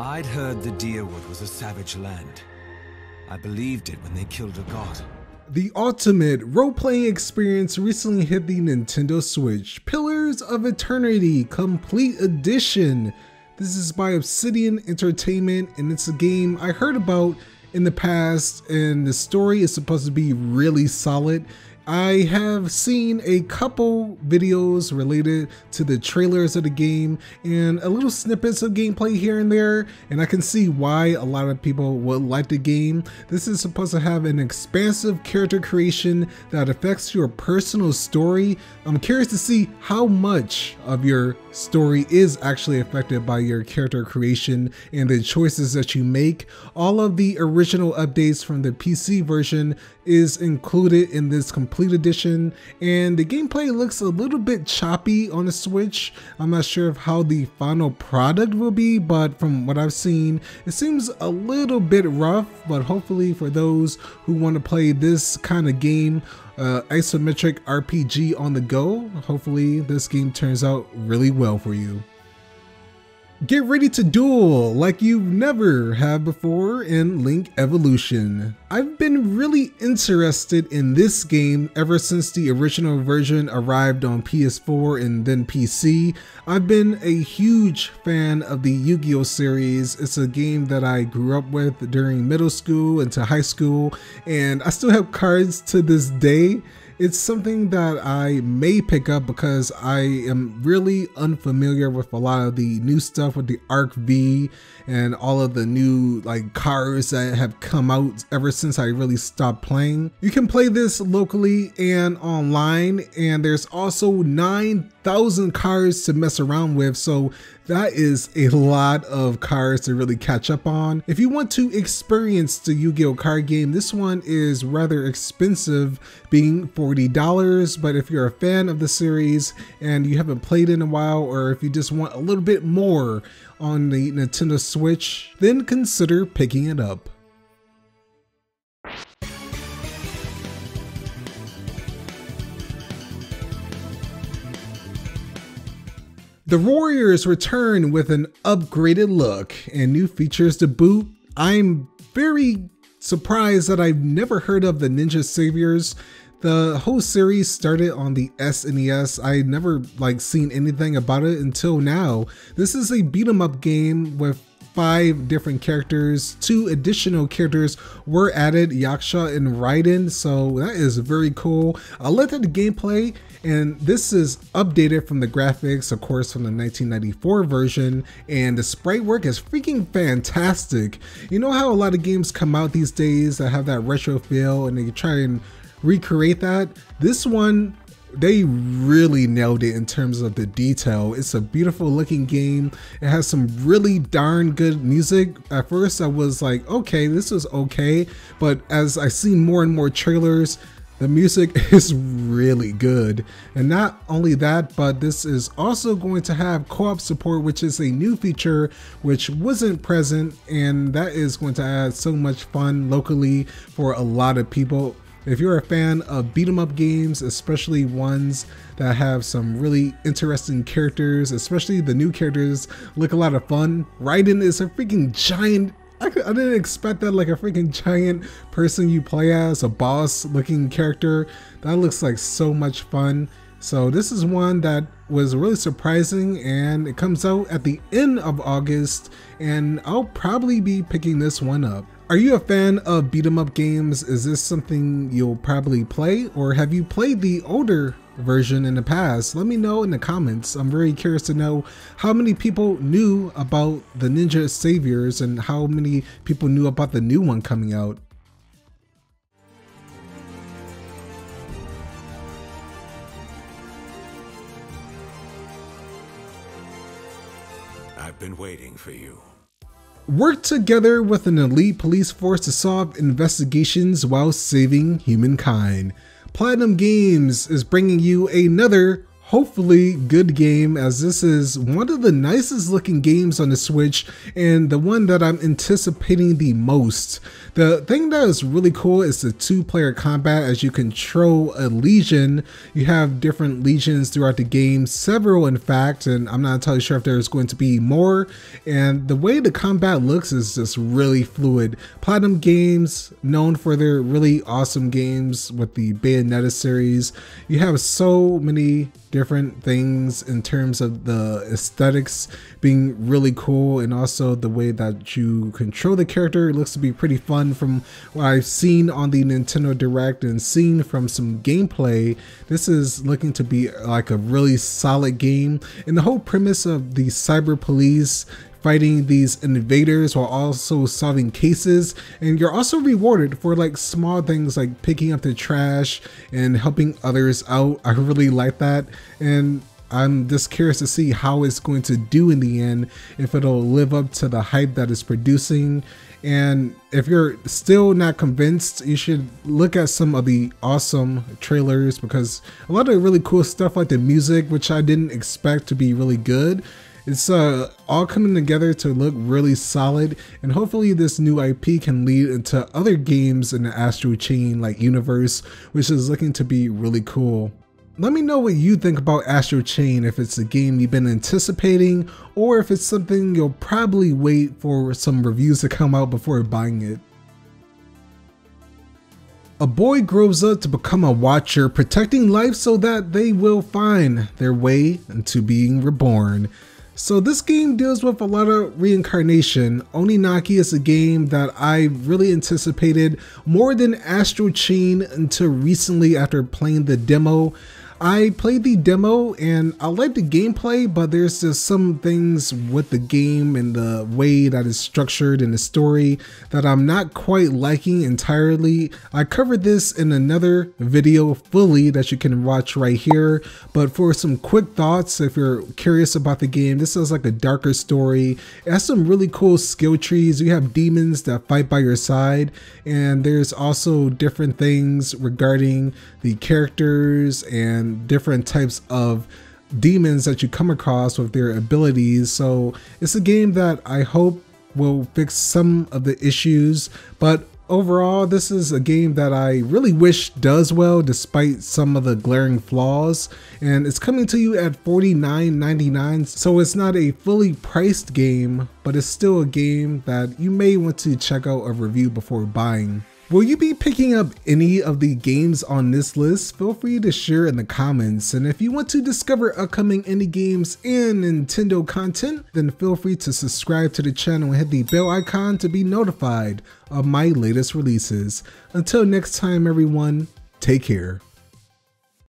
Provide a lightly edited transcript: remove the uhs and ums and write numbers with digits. I'd heard the Deerwood was a savage land. I believed it when they killed a god. The ultimate role-playing experience recently hit the Nintendo Switch. Pillars of Eternity Complete Edition. This is by Obsidian Entertainment, and it's a game I heard about in the past, and the story is supposed to be really solid. I have seen a couple videos related to the trailers of the game and a little snippets of gameplay here and there, and I can see why a lot of people would like the game. This is supposed to have an expansive character creation that affects your personal story. I'm curious to see how much of your story is actually affected by your character creation and the choices that you make. All of the original updates from the PC version is included in this complete edition, and the gameplay looks a little bit choppy on the Switch. I'm not sure of how the final product will be, but from what I've seen, it seems a little bit rough, but hopefully for those who want to play this kind of game, isometric RPG on the go, hopefully this game turns out really well for you. Get ready to duel like you've never have before in Link Evolution. I've been really interested in this game ever since the original version arrived on PS4 and then PC. I've been a huge fan of the Yu-Gi-Oh! Series. It's a game that I grew up with during middle school into high school, and I still have cards to this day. It's something that I may pick up because I am really unfamiliar with a lot of the new stuff with the Arc V and all of the new cards that have come out ever since I really stopped playing. You can play this locally and online, and there's also 9,000 cards to mess around with, so that is a lot of cards to really catch up on. If you want to experience the Yu-Gi-Oh! Card game, this one is rather expensive, being $40, but if you're a fan of the series and you haven't played in a while, or if you just want a little bit more on the Nintendo Switch, then consider picking it up. The Warriors return with an upgraded look and new features to boot. I'm very surprised that I've never heard of the Ninja Saviors. The whole series started on the SNES. I never seen anything about it until now. This is a beat 'em up game with 5 different characters. 2 additional characters were added, Yaksha and Raiden, so that is very cool. I looked at the gameplay, and this is updated from the graphics, of course, from the 1994 version, and the sprite work is freaking fantastic. You know how a lot of games come out these days that have that retro feel and they try and recreate that? This one, they really nailed it in terms of the detail. It's a beautiful looking game. It has some really darn good music. At first I was like, okay, this is okay. But as I seen more and more trailers, the music is really good. And not only that, but this is also going to have co-op support, which is a new feature which wasn't present. And that is going to add so much fun locally for a lot of people. If you're a fan of beat 'em up games, especially ones that have some really interesting characters, especially the new characters look a lot of fun. Raiden is a freaking giant. I didn't expect that, like a freaking giant person you play as, a boss looking character. That looks like so much fun. So this is one that was really surprising, and it comes out at the end of August, and I'll probably be picking this one up. Are you a fan of beat 'em up games? Is this something you'll probably play, or have you played the older version in the past? Let me know in the comments. I'm very curious to know how many people knew about the Ninja Saviors and how many people knew about the new one coming out. I've been waiting for you. Work together with an elite police force to solve investigations while saving humankind. Platinum Games is bringing you another hopefully good game, as this is one of the nicest looking games on the Switch and the one that I'm anticipating the most. The thing that is really cool is the two-player combat, as you control a legion. You have different legions throughout the game, several in fact, and I'm not entirely sure if there's going to be more. And the way the combat looks is just really fluid. Platinum Games, known for their really awesome games with the Bayonetta series. You have so many different things in terms of the aesthetics being really cool, and also the way that you control the character. It looks to be pretty fun from what I've seen on the Nintendo Direct and seen from some gameplay. This is looking to be like a really solid game, and the whole premise of the Cyber Police, fighting these invaders while also solving cases. And you're also rewarded for like small things like picking up the trash and helping others out. I really like that, and I'm just curious to see how it's going to do in the end, if it'll live up to the hype that it's producing. And if you're still not convinced, you should look at some of the awesome trailers, because a lot of really cool stuff, like the music, which I didn't expect to be really good, it's all coming together to look really solid. And hopefully this new IP can lead into other games in the Astral Chain like universe, which is looking to be really cool. Let me know what you think about Astral Chain, if it's a game you've been anticipating, or if it's something you'll probably wait for some reviews to come out before buying it. A boy grows up to become a watcher, protecting life so that they will find their way into being reborn. So this game deals with a lot of reincarnation. Oninaki is a game that I really anticipated more than Astral Chain until recently after playing the demo. I played the demo and I liked the gameplay, but there's just some things with the game and the way that it's structured and the story that I'm not quite liking entirely. I covered this in another video fully that you can watch right here, but for some quick thoughts, if you're curious about the game, this is like a darker story. It has some really cool skill trees. You have demons that fight by your side, and there's also different things regarding the characters and different types of demons that you come across with their abilities. So it's a game that I hope will fix some of the issues, but overall this is a game that I really wish does well despite some of the glaring flaws. And it's coming to you at $49.99, so it's not a fully priced game, but it's still a game that you may want to check out a review before buying. Will you be picking up any of the games on this list? Feel free to share in the comments. And if you want to discover upcoming indie games and Nintendo content, then feel free to subscribe to the channel and hit the bell icon to be notified of my latest releases. Until next time, everyone, take care.